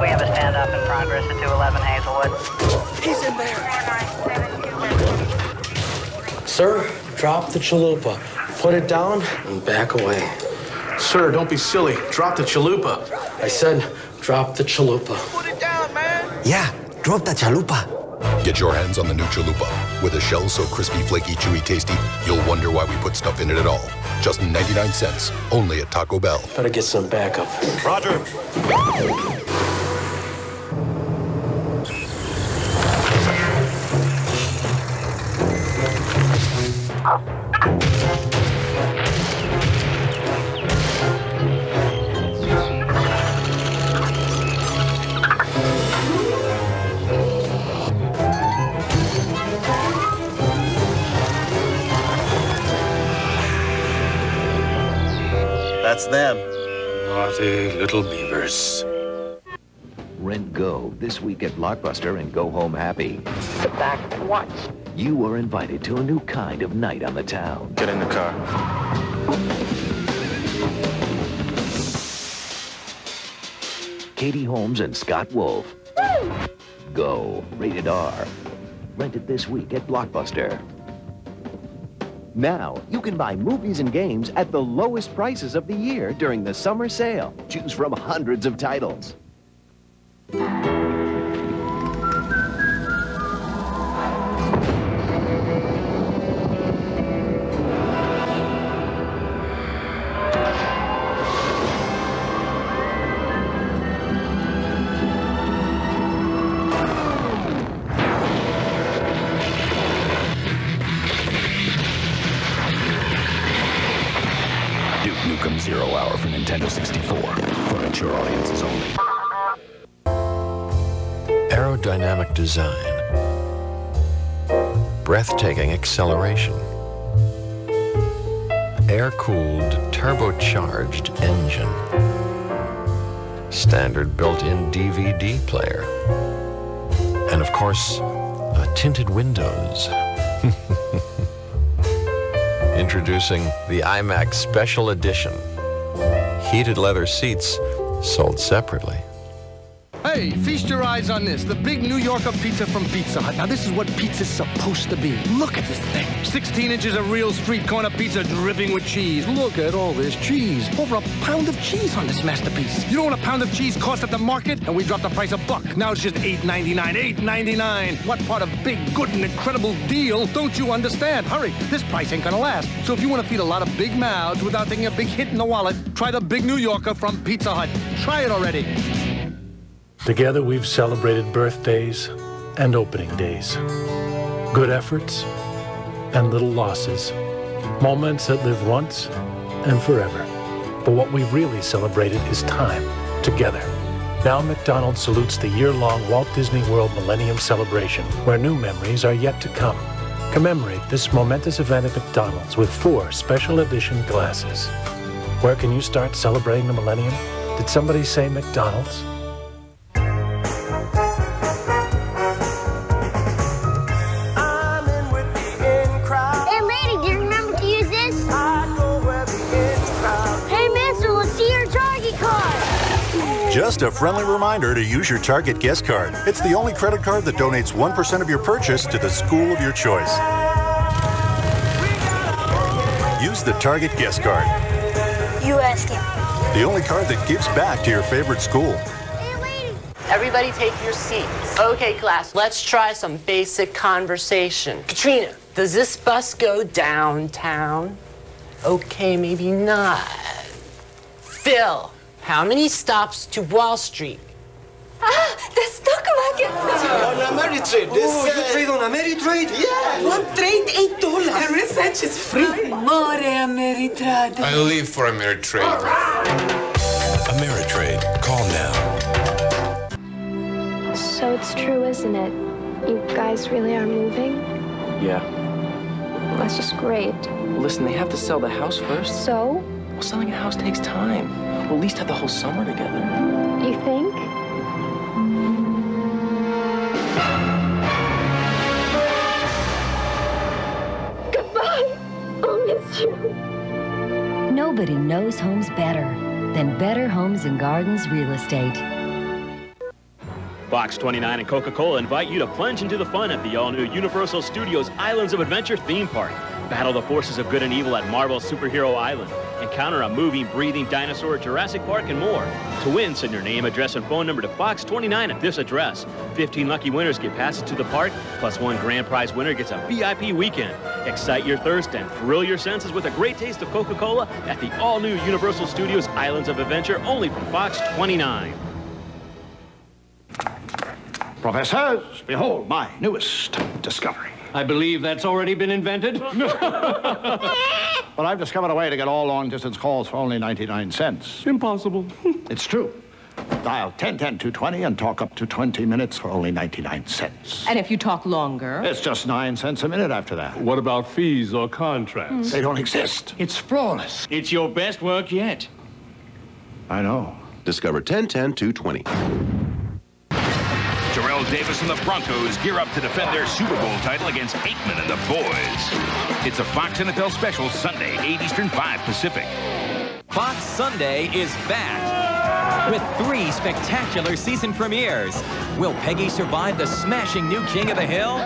We have a stand-up in progress at 211 Hazelwood. He's in there! Sir, drop the chalupa. Put it down and back away. Sir, don't be silly. Drop the chalupa. I said, drop the chalupa. Put it down, man! Yeah, drop the chalupa. Get your hands on the new chalupa. With a shell so crispy, flaky, chewy, tasty, you'll wonder why we put stuff in it at all. Just 99 cents, only at Taco Bell. Better get some backup. Roger. That's them. Naughty little beavers. Rent Go this week at Blockbuster and go home happy. Sit back and watch. You are invited to a new kind of night on the town. Get in the car. Katie Holmes and Scott Wolf. Woo! Go. Rated R. Rent it this week at Blockbuster. Now, you can buy movies and games at the lowest prices of the year during the summer sale. Choose from hundreds of titles. Aerodynamic design, breathtaking acceleration, air-cooled turbocharged engine, standard built-in DVD player, and of course, tinted windows. Introducing the iMac Special Edition. Heated leather seats sold separately. Hey, feast your eyes on this, the big New Yorker pizza from Pizza Hut. Now, this is what pizza's supposed to be. Look at this thing. 16 inches of real street corner pizza dripping with cheese. Look at all this cheese. Over a pound of cheese on this masterpiece. You know what a pound of cheese cost at the market? And we dropped the price $1. Now it's just $8.99. $8.99. What part of big, good, and incredible deal don't you understand? Hurry, this price ain't gonna last. So if you want to feed a lot of big mouths without taking a big hit in the wallet, try the big New Yorker from Pizza Hut. Try it already. Together, we've celebrated birthdays and opening days, good efforts and little losses, moments that live once and forever. But what we've really celebrated is time together. Now McDonald's salutes the year-long Walt Disney World Millennium Celebration, where new memories are yet to come. Commemorate this momentous event at McDonald's with 4 special edition glasses. Where can you start celebrating the millennium? Did somebody say McDonald's? Just a friendly reminder to use your Target guest card. It's the only credit card that donates 1% of your purchase to the school of your choice. Use the Target guest card. You ask him. The only card that gives back to your favorite school. Everybody take your seats. Okay, class, let's try some basic conversation. Katrina, does this bus go downtown? Okay, maybe not. Phil. How many stops to Wall Street? Ah, the stock market. On Ameritrade. Oh, you trade on Ameritrade? Yeah. One trade, $8. And research is free. More Ameritrade. I leave for Ameritrade. All right. Ameritrade. Call now. So it's true, isn't it? You guys really are moving? Yeah. That's just great. Listen, they have to sell the house first. So? Well, selling a house takes time. We'll at least have the whole summer together. You think? Goodbye. I'll miss you. Nobody knows homes better than Better Homes and Gardens Real Estate. Fox 29 and Coca-Cola invite you to plunge into the fun at the all-new Universal Studios Islands of Adventure theme park. Battle the forces of good and evil at Marvel Superhero Island. Encounter a moving, breathing dinosaur at Jurassic Park and more. To win, send your name, address, and phone number to Fox 29 at this address. 15 lucky winners get passes to the park, plus one grand prize winner gets a VIP weekend. Excite your thirst and thrill your senses with a great taste of Coca-Cola at the all-new Universal Studios Islands of Adventure, only from Fox 29. Professors, behold my newest discovery. I believe that's already been invented. But I've discovered a way to get all long-distance calls for only 99 cents. Impossible. It's true. Dial 1010-220 and talk up to 20 minutes for only 99 cents. And if you talk longer? It's just 9 cents a minute after that. What about fees or contracts? They don't exist. It's flawless. It's your best work yet. I know. Discover 1010-220. Jarrell Davis and the Broncos gear up to defend their Super Bowl title against Aikman and the boys. It's a Fox NFL special Sunday, 8 Eastern, 5 Pacific. Fox Sunday is back with three spectacular season premieres. Will Peggy survive the smashing new King of the Hill?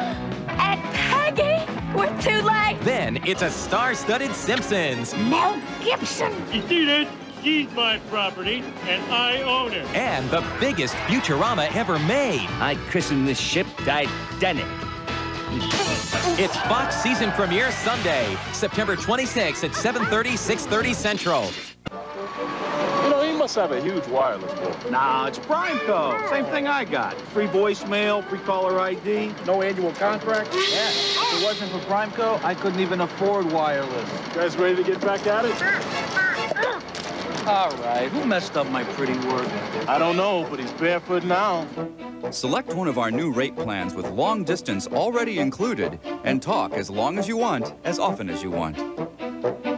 And Peggy, we're too late. Then it's a star-studded Simpsons. Mel Gibson. You see that? She's my property, and I own it. And the biggest Futurama ever made. I'd christen this ship Titanic. It's Fox season premiere Sunday, September 26th at 7:30, 6:30 Central. You know, he must have a huge wireless bill. Nah, it's Primeco. Same thing I got. Free voicemail, free caller ID, no annual contract. Yeah, if it wasn't for Primeco, I couldn't even afford wireless. You guys ready to get back at it? All right, who messed up my pretty work? I don't know, but he's barefoot now. Select one of our new rate plans with long distance already included and talk as long as you want, as often as you want.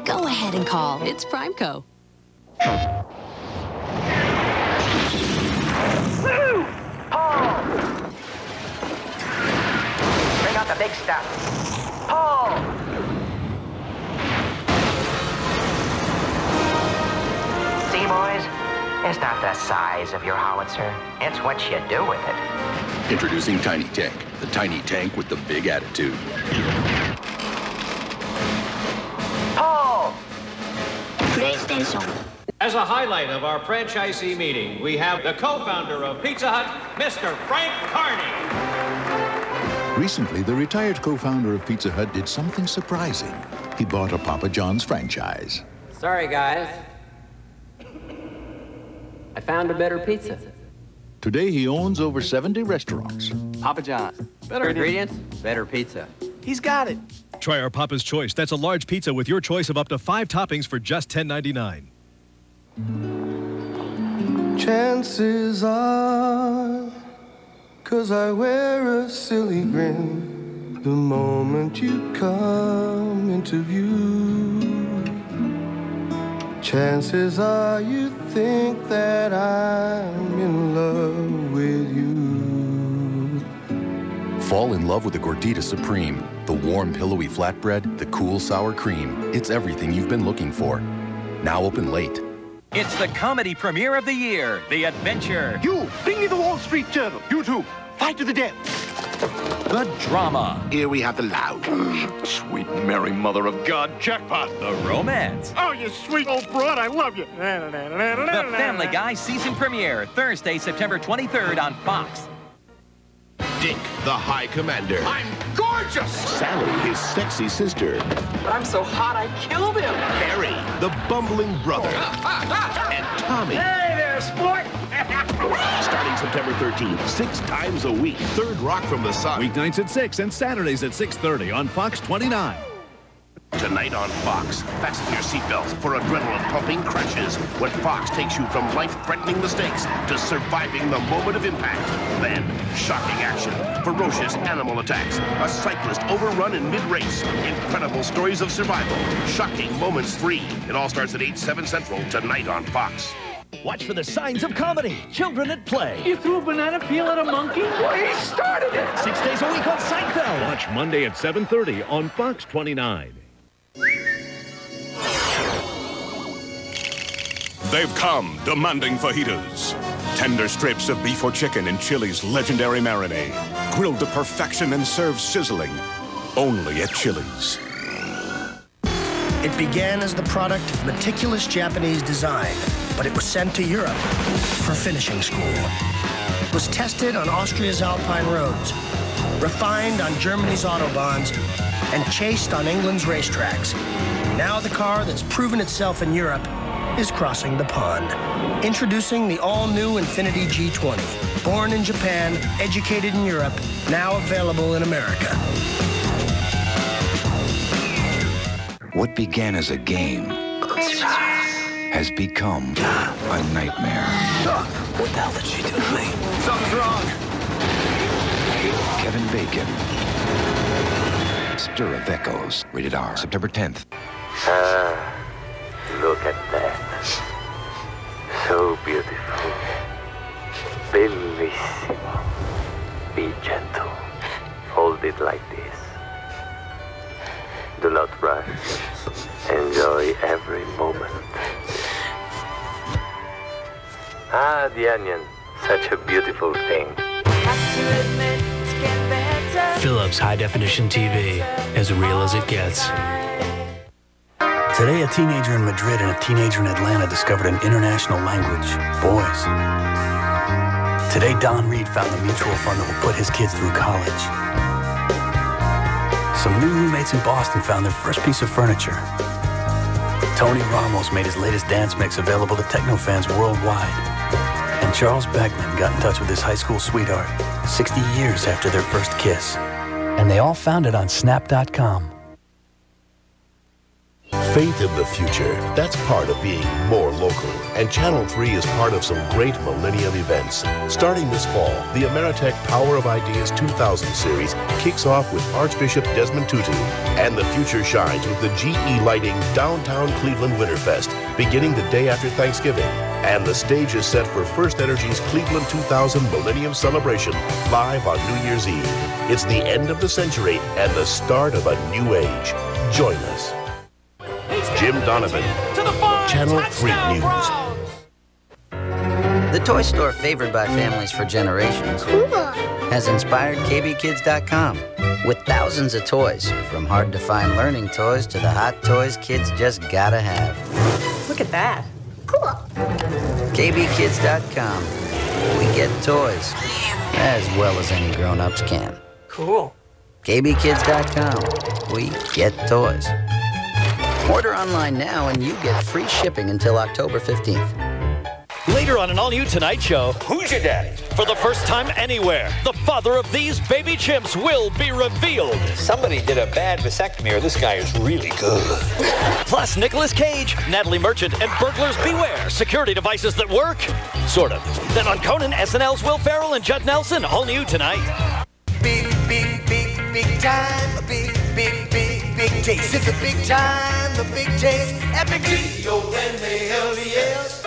Go ahead and call. It's Primeco. Paul! Bring out the big stuff. Paul! Boys, it's not the size of your howitzer, it's what you do with it. Introducing Tiny Tank, the tiny tank with the big attitude. Paul! PlayStation. As a highlight of our franchisee meeting, we have the co-founder of Pizza Hut, Mr. Frank Carney. Recently, the retired co-founder of Pizza Hut did something surprising. He bought a Papa John's franchise. Sorry, guys. I found a better pizza. Today, he owns over 70 restaurants. Papa John's. Better ingredients, better pizza. He's got it. Try our Papa's Choice. That's a large pizza with your choice of up to 5 toppings for just $10.99. Chances are, 'cause I wear a silly grin the moment you come into view. Chances are you think that I'm in love with you. Fall in love with the Gordita Supreme. The warm, pillowy flatbread, the cool sour cream. It's everything you've been looking for. Now open late. It's the comedy premiere of the year, The Adventure. You, bring me the Wall Street Journal. You two, fight to the death. The drama. Here we have the loud. Sweet Mary, Mother of God, jackpot. The romance. Oh, you sweet old broad, I love you. The Family Guy season premiere, Thursday, September 23rd on Fox. Dick, the High Commander. I'm gorgeous! Sally, his sexy sister. I'm so hot, I killed him. Harry, the bumbling brother. And Tommy. Hey there, sport! Starting September 13th, 6 times a week. Third Rock from the Sun. Weeknights at 6 and Saturdays at 6:30 on Fox 29. Tonight on Fox, fasten your seatbelts for adrenaline-pumping crashes when Fox takes you from life-threatening mistakes to surviving the moment of impact. Then, shocking action, ferocious animal attacks, a cyclist overrun in mid-race, incredible stories of survival, Shocking Moments 3. It all starts at 8, 7 Central tonight on Fox. Watch for the signs of comedy. Children at play. You threw a banana peel at a monkey? Well, he started it! 6 days a week on Seinfeld. Watch Monday at 7:30 on Fox 29. They've come demanding fajitas. Tender strips of beef or chicken in Chili's legendary marinade. Grilled to perfection and served sizzling. Only at Chili's. It began as the product of meticulous Japanese design, but it was sent to Europe for finishing school. It was tested on Austria's Alpine roads, refined on Germany's autobahns, and chased on England's racetracks. Now the car that's proven itself in Europe is crossing the pond. Introducing the all-new Infiniti G20. Born in Japan, educated in Europe, now available in America. What began as a game has become a nightmare. What the hell did she do to me? Something's wrong. Kevin Bacon. Stir of Echoes. Rated R. September 10th. Look at that. So beautiful. Bellissimo. Be gentle. Hold it like this. Do not rush. Enjoy every moment. Ah, the onion. Such a beautiful thing. Philips High Definition TV. As real as it gets. Today, a teenager in Madrid and a teenager in Atlanta discovered an international language. Boys. Today, Don Reed found the mutual fund that will put his kids through college. Some new roommates in Boston found their first piece of furniture. Tony Ramos made his latest dance mix available to techno fans worldwide. And Charles Beckman got in touch with his high school sweetheart 60 years after their first kiss. And they all found it on Snap.com. Faith in the future. That's part of being more local. And Channel 3 is part of some great millennium events. Starting this fall, the Ameritech Power of Ideas 2000 series kicks off with Archbishop Desmond Tutu. And the future shines with the GE Lighting Downtown Cleveland Winterfest, beginning the day after Thanksgiving. And the stage is set for First Energy's Cleveland 2000 Millennium Celebration, live on New Year's Eve. It's the end of the century and the start of a new age. Join us. Jim Donovan, Channel 3 News. The toy store favored by families for generations has inspired KBKids.com with thousands of toys, from hard-to-find learning toys to the hot toys kids just gotta have. Look at that. Cool. KBKids.com. We get toys as well as any grown-ups can. Cool. KBKids.com. We get toys. Order online now and you get free shipping until October 15th. Later on an all-new Tonight Show, Who's Your Daddy? For the first time anywhere, the father of these baby chimps will be revealed. Somebody did a bad vasectomy, or this guy is really good. Plus Nicolas Cage, Natalie Merchant, and burglars beware, security devices that work? Sort of. Then on Conan, SNL's Will Ferrell and Judd Nelson, all new tonight. Big, big, big, big time, big, big, big. Big taste, it's a big time, the big taste, epic D-O-N-A-L-E-S.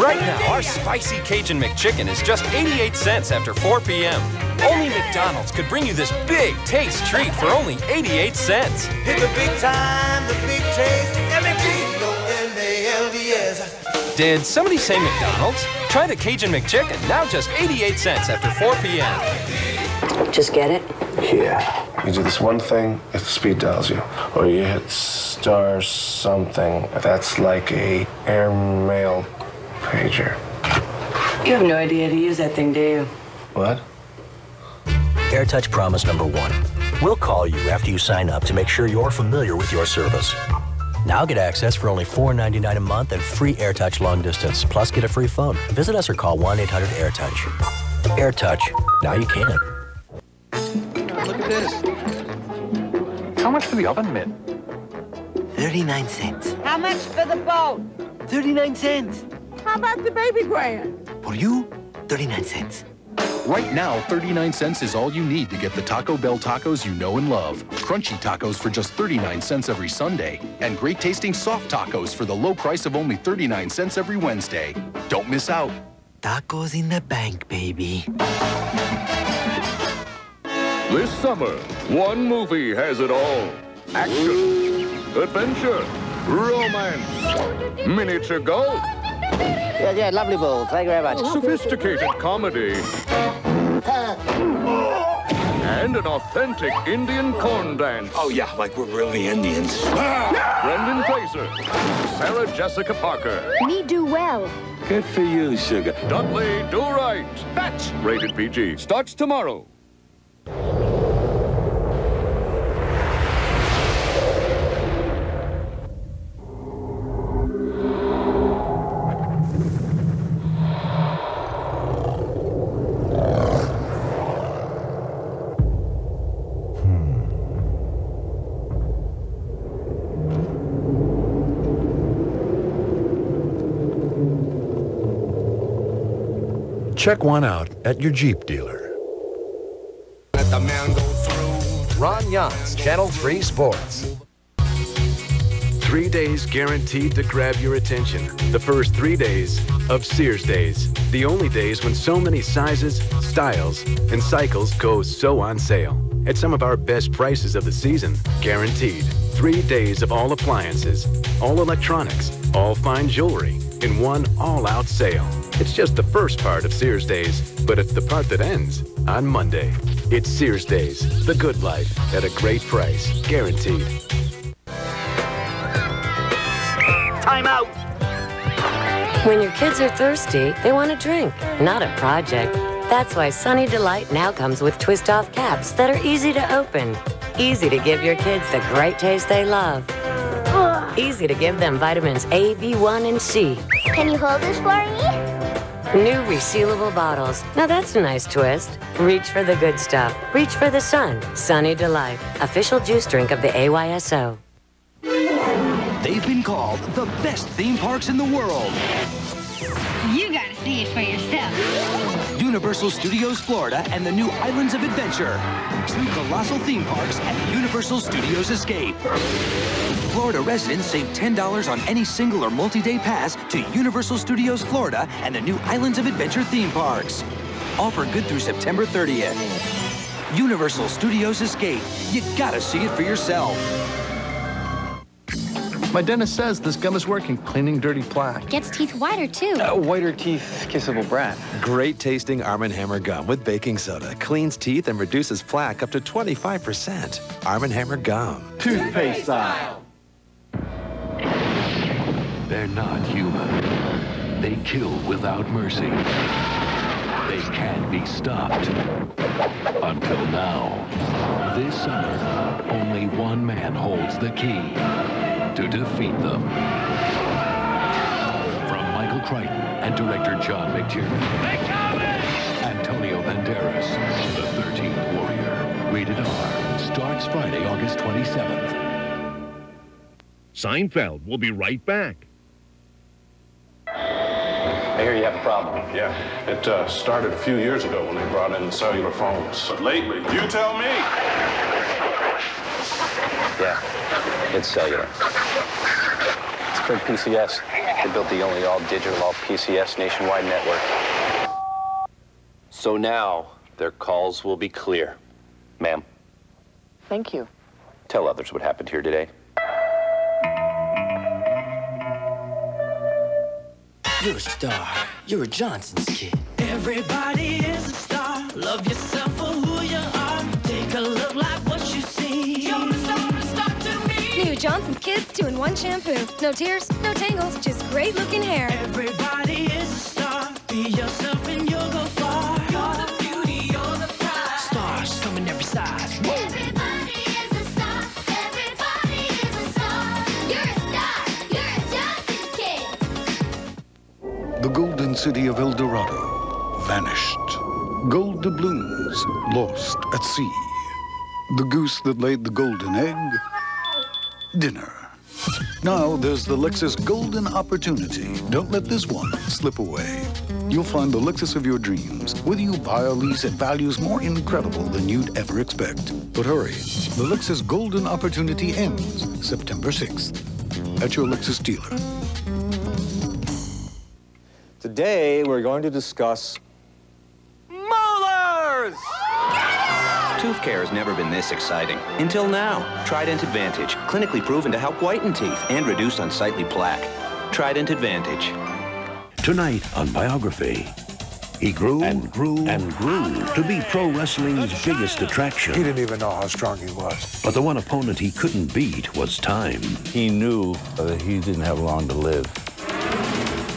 Right now, our spicy Cajun McChicken is just 88 cents after 4 p.m. Only McDonald's could bring you this big taste treat for only 88 cents. It's a big time, the big taste, epic D-O-N-A-L-E-S. Did somebody say McDonald's? Try the Cajun McChicken, now just 88 cents after 4 p.m. Just get it? Yeah. You do this one thing if the speed dials you, or you hit star something. That's like a airmail pager. You have no idea how to use that thing, do you? What? AirTouch promise number 1. We'll call you after you sign up to make sure you're familiar with your service. Now get access for only $4.99 a month and free AirTouch long distance. Plus get a free phone. Visit us or call 1-800-AirTouch. AirTouch. Now you can. Look at this. How much for the oven mitt? 39 cents. How much for the boat? 39 cents. How about the baby grand? For you, 39 cents. Right now, 39 cents is all you need to get the Taco Bell tacos you know and love. Crunchy tacos for just 39 cents every Sunday. And great-tasting soft tacos for the low price of only 39 cents every Wednesday. Don't miss out. Tacos in the bank, baby. This summer, one movie has it all. Action, adventure, romance, miniature golf, Yeah, lovely ball. Thank you very much. Sophisticated comedy. And an authentic Indian corn dance. Oh, yeah, like we're really Indians. Brendan Fraser. Sarah Jessica Parker. Me do well. Good for you, sugar. Dudley Do Right. Fetch. Rated PG. Starts tomorrow. Check one out at your Jeep dealer. Ron Jans, Channel 3 Sports. 3 days guaranteed to grab your attention. The first 3 days of Sears Days. The only days when so many sizes, styles, and cycles go so on sale. At some of our best prices of the season, guaranteed. 3 days of all appliances, all electronics, all fine jewelry, in one all-out sale. It's just the first part of Sears Days, but it's the part that ends on Monday. It's Sears Days, the good life, at a great price, guaranteed. Time out! When your kids are thirsty, they want a drink, not a project. That's why Sunny Delight now comes with twist-off caps that are easy to open, easy to give your kids the great taste they love, easy to give them vitamins A, B1, and C. Can you hold this for me? New resealable bottles. Now that's a nice twist. Reach for the good stuff. Reach for the sun. Sunny Delight. Official juice drink of the AYSO. They've been called the best theme parks in the world. You gotta see it for yourself. Universal Studios Florida and the new Islands of Adventure. Two colossal theme parks at the Universal Studios Escape. Florida residents save $10 on any single or multi-day pass to Universal Studios Florida and the new Islands of Adventure theme parks. Offer good through September 30th. Universal Studios Escape. You gotta see it for yourself. My dentist says this gum is working, cleaning dirty plaque. Gets teeth whiter, too. Whiter teeth, kissable brat. Great-tasting Arm & Hammer gum with baking soda. Cleans teeth and reduces plaque up to 25%. Arm & Hammer gum. Toothpaste style. They're not human. They kill without mercy. They can't be stopped. Until now. This summer, only one man holds the key to defeat them. From Michael Crichton and director John McTiernan. They're coming! Antonio Banderas, The 13th Warrior. Rated R. Starts Friday, August 27th. Seinfeld will be right back. I hear you have a problem. Yeah. It started a few years ago when they brought in the cellular phones. But lately, you tell me. Yeah, it's cellular. It's from PCS. They built the only all-digital, all-PCS nationwide network. So now, their calls will be clear. Ma'am. Thank you. Tell others what happened here today. You're a star. You're a Johnson's kid. Everybody is a star. Love yourself for who you are. Take a look like what you see. You're a star to me. New Johnson's Kids 2-in-1 shampoo. No tears, no tangles, just great looking hair. Everybody is a star. Be yourself and you'll go far. You're the beauty, you're the prize. Stars come in every size. Everybody is a star. Everybody is a star. You're a star. You're a Johnson's kid. The golden city of El Dorado vanished. Gold doubloons lost at sea. The goose that laid the golden egg, dinner. Now there's the Lexus Golden Opportunity. Don't let this one slip away. You'll find the Lexus of your dreams, whether you buy or lease at values more incredible than you'd ever expect. But hurry, the Lexus Golden Opportunity ends September 6th at your Lexus dealer. Today, we're going to discuss molars! Tooth care has never been this exciting. Until now. Trident Advantage, clinically proven to help whiten teeth and reduce unsightly plaque. Trident Advantage. Tonight on Biography, he grew and grew and grew to be pro wrestling's biggest attraction. He didn't even know how strong he was. But the one opponent he couldn't beat was time. He knew that he didn't have long to live.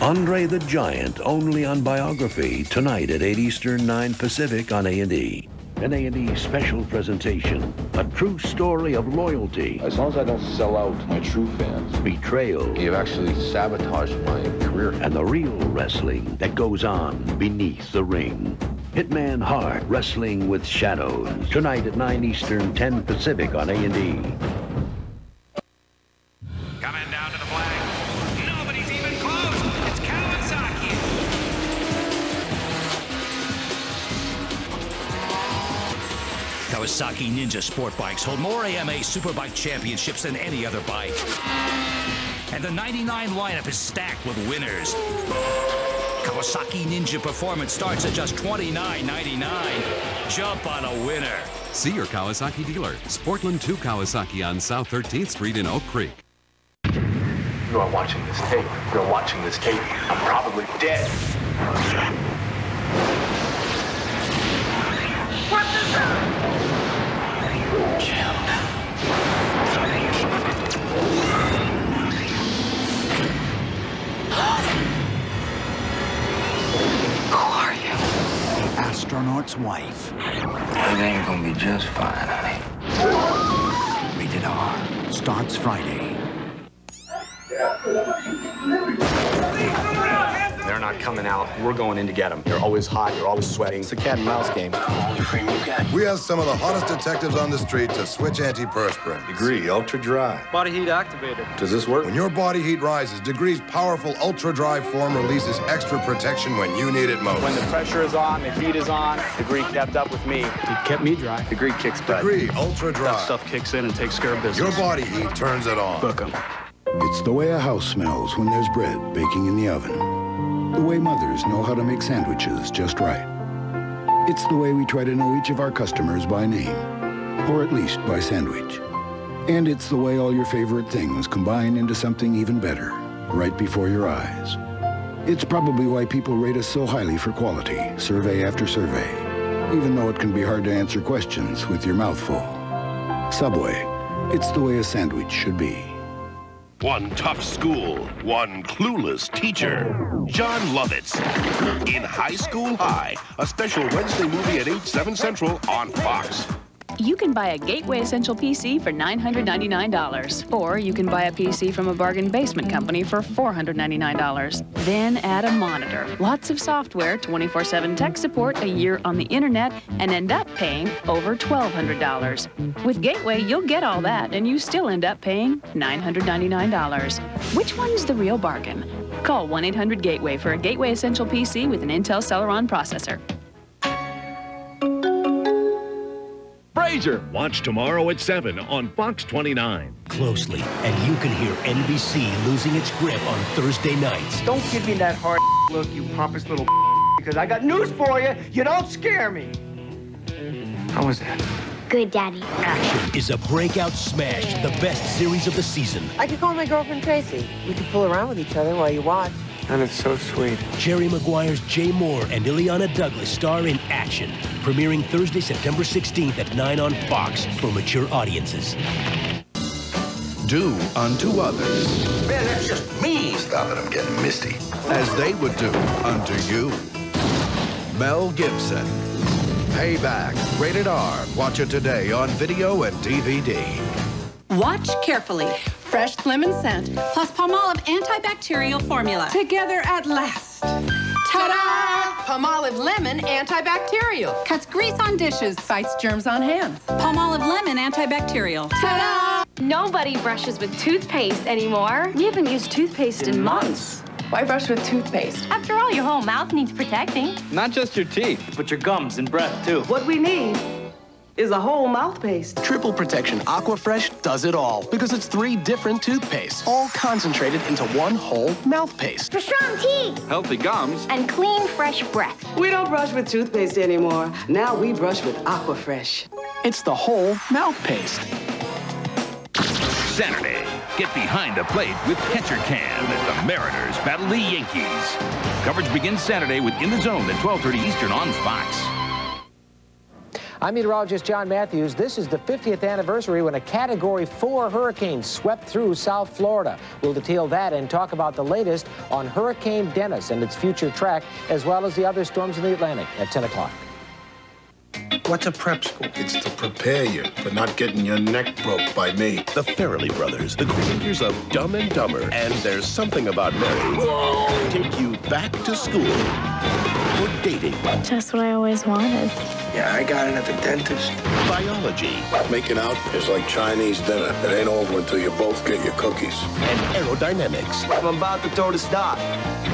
Andre the Giant, only on Biography, tonight at 8 Eastern, 9 Pacific on A&E. An A&E special presentation, a true story of loyalty. As long as I don't sell out my true fans. Betrayal. You've actually sabotaged my career. And the real wrestling that goes on beneath the ring. Hitman Hart, Wrestling with Shadows. Tonight at 9 Eastern, 10 Pacific on A&E. Coming down to the flag. Nobody's even close. It's Kawasaki. Kawasaki Ninja sport bikes hold more AMA Superbike championships than any other bike. And the 99 lineup is stacked with winners. Kawasaki Ninja performance starts at just $29.99. Jump on a winner. See your Kawasaki dealer. Sportland 2 Kawasaki on South 13th Street in Oak Creek. You are watching this tape. You're watching this tape. I'm probably dead. What the hell? Astronaut's wife. Everything's gonna be just fine, honey. Rated R. Starts Friday. They're not coming out. We're going in to get them. They're always hot. You're always sweating. It's a cat and mouse game. We have some of the hottest detectives on the street to switch antiperspirant. Degree ultra dry. Body heat activator. Does this work? When your body heat rises, Degree's powerful ultra dry form releases extra protection when you need it most. When the pressure is on, the heat is on, Degree kept up with me. It kept me dry. Degree kicks butt. Degree ultra dry. That stuff kicks in and takes care of business. Your body heat turns it on. Book 'em. It's the way a house smells when there's bread baking in the oven. The way mothers know how to make sandwiches just right. It's the way we try to know each of our customers by name, or at least by sandwich. And it's the way all your favorite things combine into something even better, right before your eyes. It's probably why people rate us so highly for quality, survey after survey, even though it can be hard to answer questions with your mouth full. Subway, it's the way a sandwich should be. One tough school, one clueless teacher. John Lovitz in High School High, a special Wednesday movie at 8/7 Central on Fox. You can buy a Gateway Essential PC for $999, or you can buy a PC from a bargain basement company for $499. Then add a monitor, lots of software, 24/7 tech support, a year on the internet, and end up paying over $1,200. With Gateway, you'll get all that, and you still end up paying $999. Which one's the real bargain? Call 1-800-GATEWAY for a Gateway Essential PC with an Intel Celeron processor. Watch tomorrow at 7 on Fox 29. Closely, and you can hear NBC losing its grip on Thursday nights. Don't give me that hard look, you pompous little because I got news for you. You don't scare me. How was that? Good, Daddy. Action is a breakout smash, the best series of the season. I could call my girlfriend Tracy. We could fool around with each other while you watch. And it's so sweet. Jerry Maguire's Jay Moore and Ileana Douglas star in Action, premiering Thursday, September 16th at 9 on Fox for mature audiences. Do unto others. Man, that's just me. Stop it, I'm getting misty. As they would do unto you. Mel Gibson. Payback. Rated R. Watch it today on video and DVD. Watch carefully. Fresh lemon scent, plus Palmolive antibacterial formula. Together at last. Ta-da! Palmolive lemon antibacterial. Cuts grease on dishes, fights germs on hands. Palmolive lemon antibacterial. Ta-da! Nobody brushes with toothpaste anymore. We haven't used toothpaste in months. Why brush with toothpaste? After all, your whole mouth needs protecting. Not just your teeth, but your gums and breath, too. What we need is a whole mouthpaste. Triple protection Aquafresh does it all because it's 3 different toothpastes, all concentrated into one whole mouthpaste. For strong teeth, healthy gums, and clean, fresh breath. We don't brush with toothpaste anymore. Now we brush with Aquafresh. It's the whole mouthpaste. Saturday, Get behind the plate with Catcher Can as the Mariners battle the Yankees. Coverage begins Saturday with In the Zone at 12:30 Eastern on Fox. I'm meteorologist John Matthews. This is the 50th anniversary when a Category 4 hurricane swept through South Florida. We'll detail that and talk about the latest on Hurricane Dennis and its future track, as well as the other storms in the Atlantic at 10 o'clock. What's a prep school? It's to prepare you for not getting your neck broke by me. The Farrelly Brothers, the creators of Dumb and Dumber, and There's Something About Mary, whoa, take you back to school for dating. Just what I always wanted. Yeah, I got it at the dentist. Biology. Making out is like Chinese dinner. It ain't over until you both get your cookies. And aerodynamics. I'm about to throw the stop.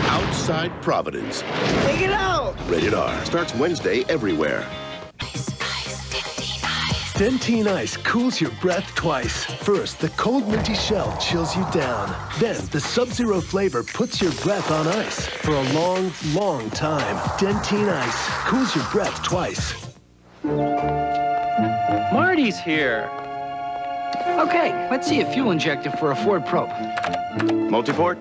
Outside Providence. Take it out! Rated R. Starts Wednesday everywhere. Dentine Ice cools your breath twice. First, the cold minty shell chills you down. Then, the Sub-Zero flavor puts your breath on ice for a long, long time. Dentine Ice cools your breath twice. Marty's here. Okay, let's see a fuel injector for a Ford Probe. Multiport?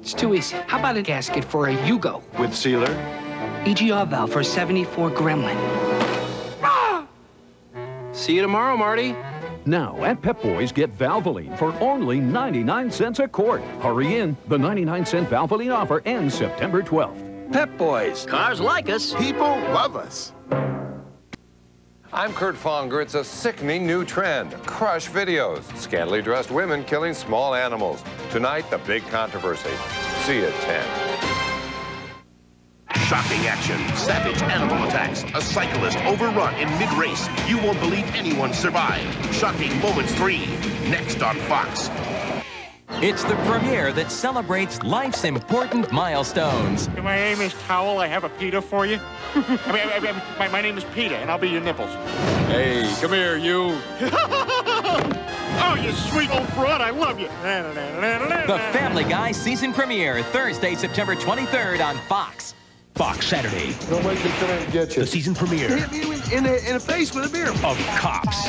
It's too easy. How about a gasket for a Yugo? With sealer? EGR valve for 74 Gremlin. See you tomorrow, Marty. Now at Pep Boys, get Valvoline for only 99 cents a quart. Hurry in. The 99-cent Valvoline offer ends September 12th. Pep Boys. Cars like us. People love us. I'm Kurt Fonger. It's a sickening new trend. Crush videos. Scantily dressed women killing small animals. Tonight, the big controversy. See you at 10. Shocking action, savage animal attacks, a cyclist overrun in mid-race. You won't believe anyone survived. Shocking Moments 3, next on Fox. It's the premiere that celebrates life's important milestones. My name is Towel, I have a pita for you. My name is Pita, and I'll be your nipples. Hey, come here, you. Oh, you sweet old broad, I love you. The Family Guy season premiere, Thursday, September 23rd on Fox. Fox Saturday. Don't make me come in and get you. The season premiere. Hit me in the face with a beer. Of Cops.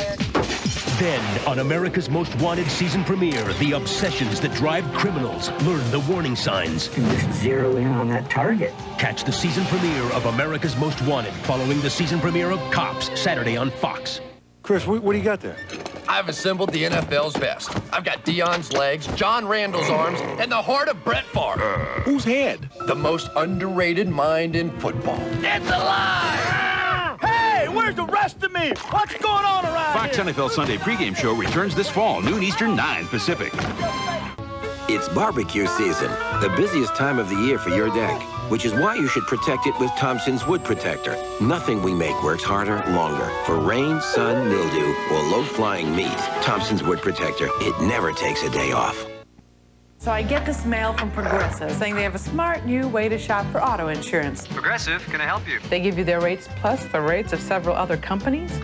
Then, on America's Most Wanted season premiere, the obsessions that drive criminals. Learn the warning signs. And just zero in on that target. Catch the season premiere of America's Most Wanted following the season premiere of Cops, Saturday on Fox. Chris, what do you got there? I've assembled the NFL's best. I've got Dion's legs, John Randall's arms, and the heart of Brett Favre. Whose head? The most underrated mind in football. It's alive! Hey, where's the rest of me? What's going on around Fox here? Fox NFL Sunday pregame show returns this fall, noon Eastern, 9 Pacific. It's barbecue season, the busiest time of the year for your deck, which is why you should protect it with Thompson's Wood Protector. Nothing we make works harder, longer. For rain, sun, mildew, or low-flying meat, Thompson's Wood Protector, it never takes a day off. So I get this mail from Progressive saying they have a smart new way to shop for auto insurance. Progressive, can I help you? They give you their rates plus the rates of several other companies.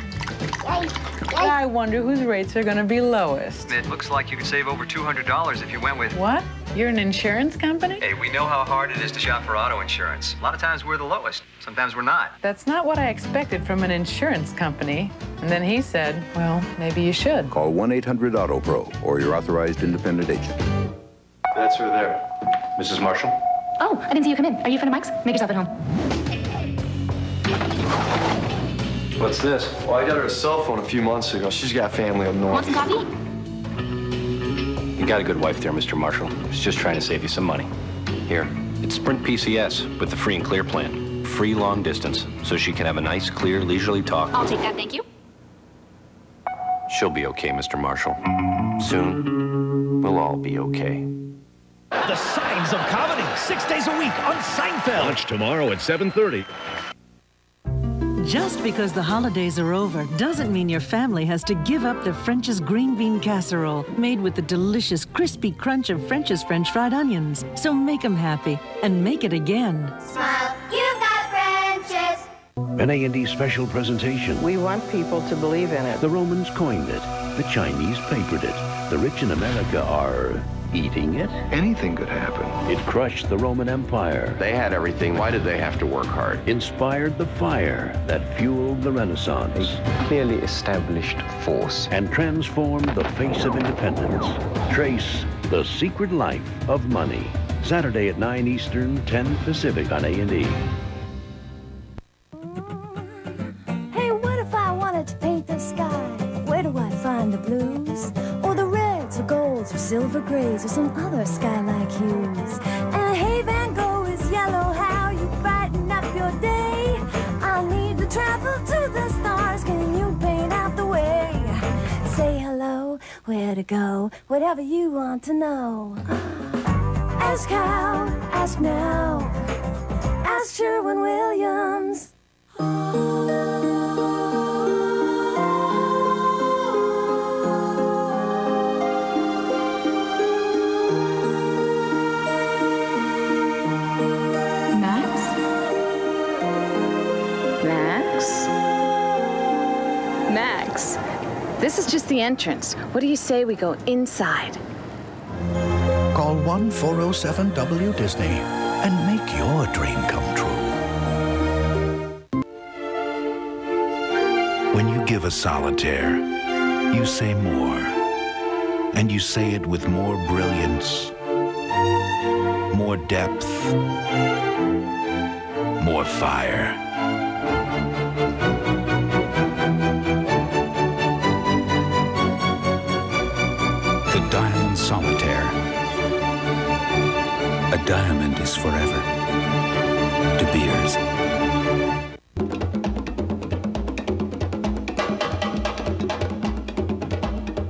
I wonder whose rates are going to be lowest. It looks like you could save over $200 if you went with... What? You're an insurance company? Hey, we know how hard it is to shop for auto insurance. A lot of times we're the lowest. Sometimes we're not. That's not what I expected from an insurance company. And then he said, well, maybe you should. Call 1-800-AUTO-PRO or your authorized independent agent. That's her there. Mrs. Marshall? Oh, I didn't see you come in. Are you a friend of Mike's? Make yourself at home. What's this? Well, I got her a cell phone a few months ago. She's got family up north. Want some coffee? You got a good wife there, Mr. Marshall. She's just trying to save you some money. Here, it's Sprint PCS with the free and clear plan. Free long distance, so she can have a nice, clear, leisurely talk. I'll take that, thank you. She'll be okay, Mr. Marshall. Soon, we'll all be okay. The Signs of Comedy, 6 days a week on Seinfeld. Watch tomorrow at 7:30. Just because the holidays are over doesn't mean your family has to give up their French's green bean casserole, made with the delicious crispy crunch of French's French fried onions. So make them happy and make it again. Smile, you got French's. An A&E special presentation. We want people to believe in it. The Romans coined it. The Chinese papered it. The rich in America are eating it. Anything could happen. It crushed the Roman Empire. They had everything. Why did they have to work hard? Inspired the fire that fueled the Renaissance. A clearly established force. And transformed the face of independence. Trace the secret life of money. Saturday at 9 Eastern, 10 Pacific on A&E. Silver grays or some other sky-like hues. And hey, Van Gogh is yellow, how you brighten up your day. I need to travel to the stars, can you paint out the way? Say hello, where to go, whatever you want to know. Ask how, ask now, ask Sherwin-Williams. Max, this is just the entrance. What do you say we go inside? Call 1-407-W-DISNEY and make your dream come true. When you give a solitaire, you say more. And you say it with more brilliance, more depth, more fire. Solitaire. A diamond is forever. De Beers.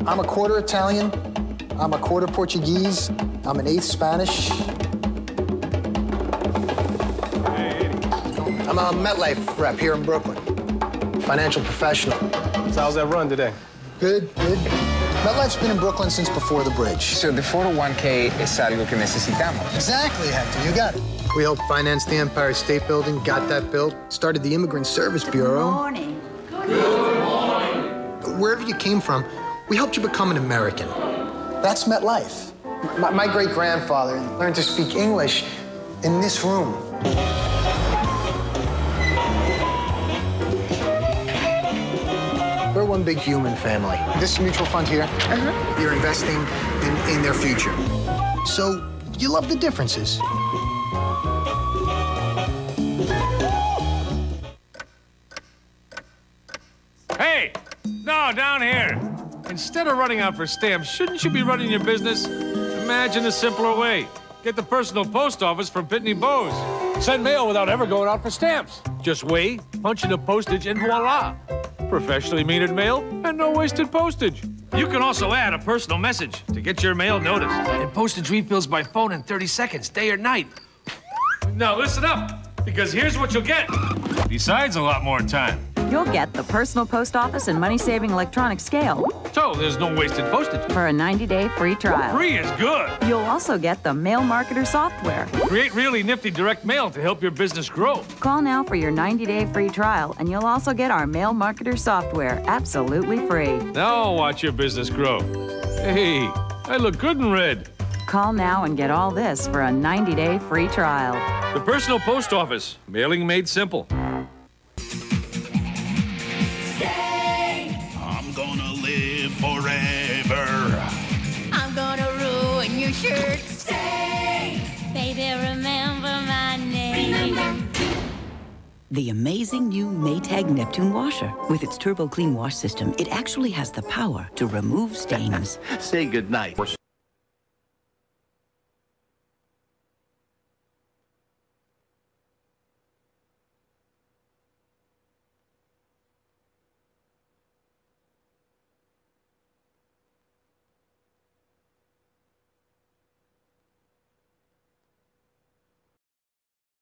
I'm a quarter Italian. I'm a quarter Portuguese. I'm an eighth Spanish. I'm a MetLife rep here in Brooklyn. Financial professional. So how's that run today? Good, good. MetLife's been in Brooklyn since before the bridge. So the 401k is algo que necesitamos. Exactly, Hector, you got it. We helped finance the Empire State Building, got that built, started the Immigrant Service Bureau. Good morning. Good morning. Wherever you came from, we helped you become an American. That's MetLife. My great-grandfather learned to speak English in this room. We're one big human family. This mutual fund here, you're investing in their future. So you love the differences. Hey, no, down here. Instead of running out for stamps, shouldn't you be running your business? Imagine a simpler way. Get the personal post office from Pitney Bowes. Send mail without ever going out for stamps. Just weigh, punch in the postage, and voila. Professionally metered mail and no wasted postage. You can also add a personal message to get your mail noticed. And postage refills by phone in 30 seconds, day or night. Now listen up, because here's what you'll get. Besides a lot more time. You'll get the personal post office and money-saving electronic scale. So there's no wasted postage. For a 90-day free trial. Free is good. You'll also get the Mail Marketer software. Create really nifty direct mail to help your business grow. Call now for your 90-day free trial, and you'll also get our Mail Marketer software absolutely free. Now watch your business grow. Hey, I look good in red. Call now and get all this for a 90-day free trial. The Personal Post Office, mailing made simple. Forever. I'm gonna ruin your shirt. Stay. Baby, remember my name. Remember. The amazing new Maytag Neptune washer. With its turbo clean wash system, it actually has the power to remove stains. Say goodnight.